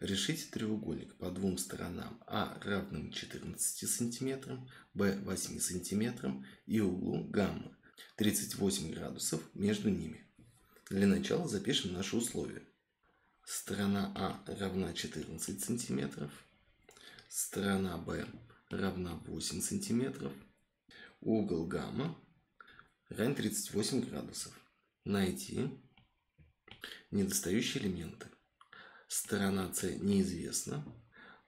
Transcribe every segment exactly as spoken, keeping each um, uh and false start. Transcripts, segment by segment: Решите треугольник по двум сторонам А равным четырнадцати сантиметрам, Б восьми сантиметрам и углу гамма тридцать восемь градусов между ними. Для начала запишем наши условия. Сторона А равна четырнадцати сантиметров, сторона Б равна восьми сантиметров, угол гамма равен тридцати восьми градусов. Найти недостающие элементы. Сторона С неизвестна,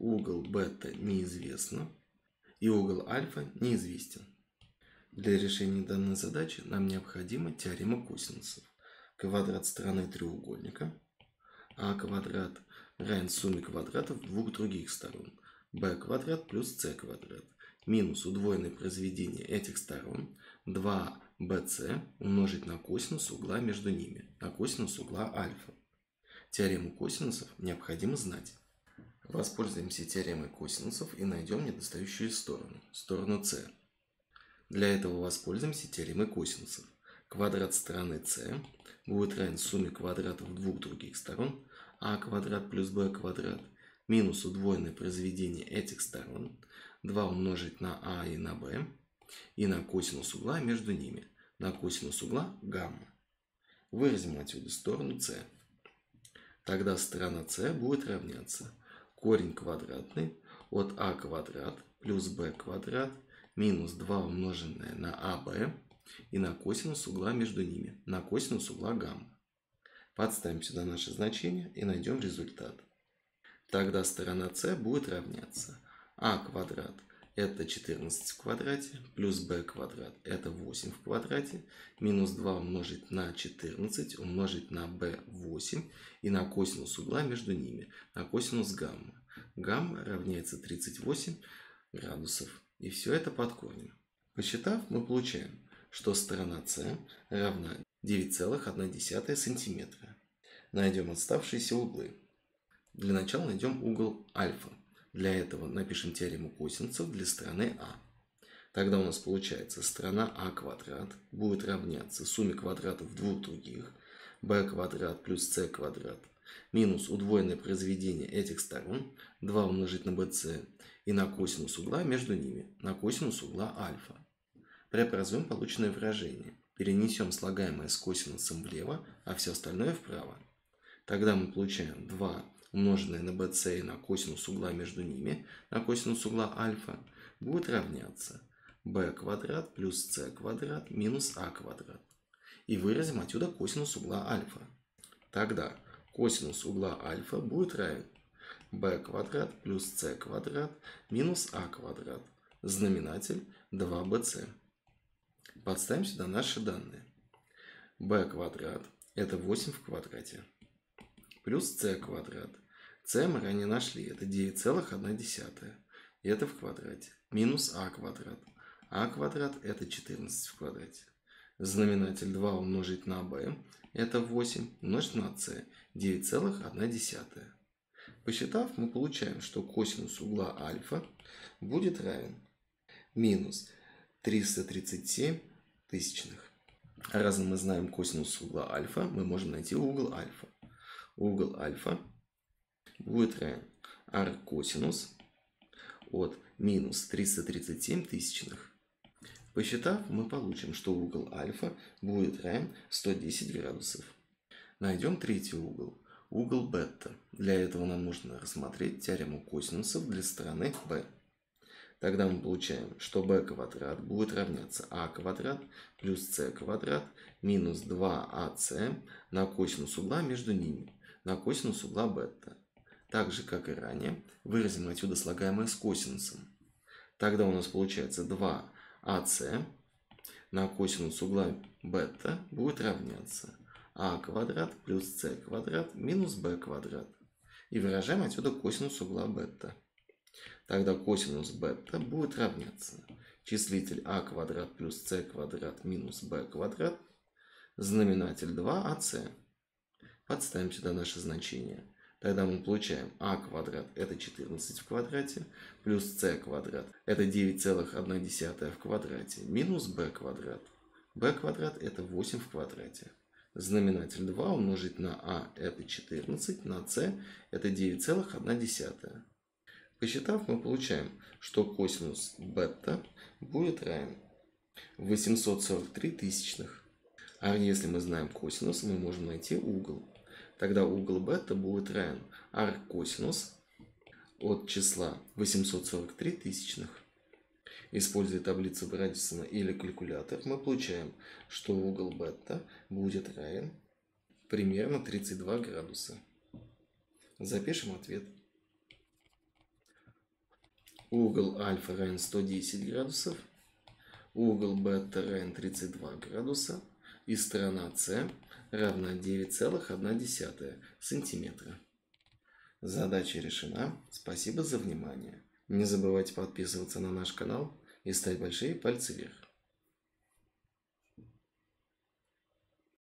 угол бета неизвестна и угол альфа неизвестен. Для решения данной задачи нам необходима теорема косинусов. Квадрат стороны треугольника. А квадрат равен сумме квадратов двух других сторон. Б квадрат плюс С квадрат. Минус удвоенное произведение этих сторон два бэ цэ умножить на косинус угла между ними, на косинус угла альфа. Теорему косинусов необходимо знать. Воспользуемся теоремой косинусов и найдем недостающую сторону, сторону С. Для этого воспользуемся теоремой косинусов. Квадрат стороны С будет равен сумме квадратов двух других сторон А квадрат плюс Б квадрат минус удвоенное произведение этих сторон два умножить на А и на Б и на косинус угла между ними, на косинус угла гамма. Выразим отсюда сторону С. Тогда сторона С будет равняться корень квадратный от А квадрат плюс Б квадрат минус два умноженное на АБ и на косинус угла между ними, на косинус угла гамма. Подставим сюда наше значение и найдем результат. Тогда сторона С будет равняться А квадрат, это четырнадцать в квадрате, плюс b квадрат, это восемь в квадрате, минус два умножить на четырнадцать, умножить на бэ восемь и на косинус угла между ними, на косинус гамма. Гамма равняется тридцати восьми градусов. И все это под корнем. Посчитав, мы получаем, что сторона С равна девяти целым одной десятой сантиметра. Найдем оставшиеся углы. Для начала найдем угол альфа. Для этого напишем теорему косинусов для стороны А. Тогда у нас получается сторона А квадрат будет равняться сумме квадратов двух других, b квадрат плюс c квадрат, минус удвоенное произведение этих сторон, два умножить на bc и на косинус угла между ними, на косинус угла альфа. Преобразуем полученное выражение. Перенесем слагаемое с косинусом влево, а все остальное вправо. Тогда мы получаем два умноженное на bc и на косинус угла между ними, на косинус угла альфа, будет равняться b квадрат плюс c квадрат минус а квадрат. И выразим отсюда косинус угла альфа. Тогда косинус угла альфа будет равен b квадрат плюс c квадрат минус а квадрат. Знаменатель два бэ цэ. Подставим сюда наши данные. b квадрат это восемь в квадрате. Плюс c квадрат. c мы ранее нашли. Это девять целых одна десятая. Это в квадрате. Минус а квадрат. а квадрат это четырнадцать в квадрате. Знаменатель два умножить на b. Это восемь умножить на c. девять целых одна десятая. Посчитав, мы получаем, что косинус угла альфа будет равен минус триста тридцать семь тысячных. Раз мы знаем косинус угла альфа, мы можем найти угол альфа. Угол альфа будет равен r косинус от минус триста тридцать семь тысячных. Посчитав, мы получим, что угол альфа будет равен ста десяти градусов. Найдем третий угол, угол бета. Для этого нам нужно рассмотреть теорему косинусов для стороны b. Тогда мы получаем, что b квадрат будет равняться а квадрат плюс c квадрат минус два а цэ на косинус угла между ними, на косинус угла бета. Так же, как и ранее, выразим отсюда слагаемое с косинусом. Тогда у нас получается два а цэ на косинус угла бета будет равняться а квадрат плюс c квадрат минус b квадрат. И выражаем отсюда косинус угла бета. Тогда косинус бета будет равняться числитель а квадрат плюс c квадрат минус b квадрат, знаменатель два а цэ. Подставим сюда наше значение. Тогда мы получаем а квадрат это четырнадцать в квадрате плюс c квадрат это девять целых одна десятая в квадрате минус b квадрат. b квадрат это восемь в квадрате. знаменатель два умножить на А, это четырнадцать, на С, это девять целых одна десятая. Посчитав, мы получаем, что косинус бета будет равен восемьсот сорок три тысячных. А если мы знаем косинус, мы можем найти угол. Тогда угол бета будет равен аркосинус от числа восемьсот сорок три тысячных. Используя таблицу Брадисона или калькулятор, мы получаем, что угол бета будет равен примерно тридцать два градуса. Запишем ответ. Угол альфа равен сто десять градусов, угол бета равен тридцать два градуса и сторона С равна девять целых одна десятая сантиметра. Задача решена. Спасибо за внимание. Не забывайте подписываться на наш канал и ставить большие пальцы вверх.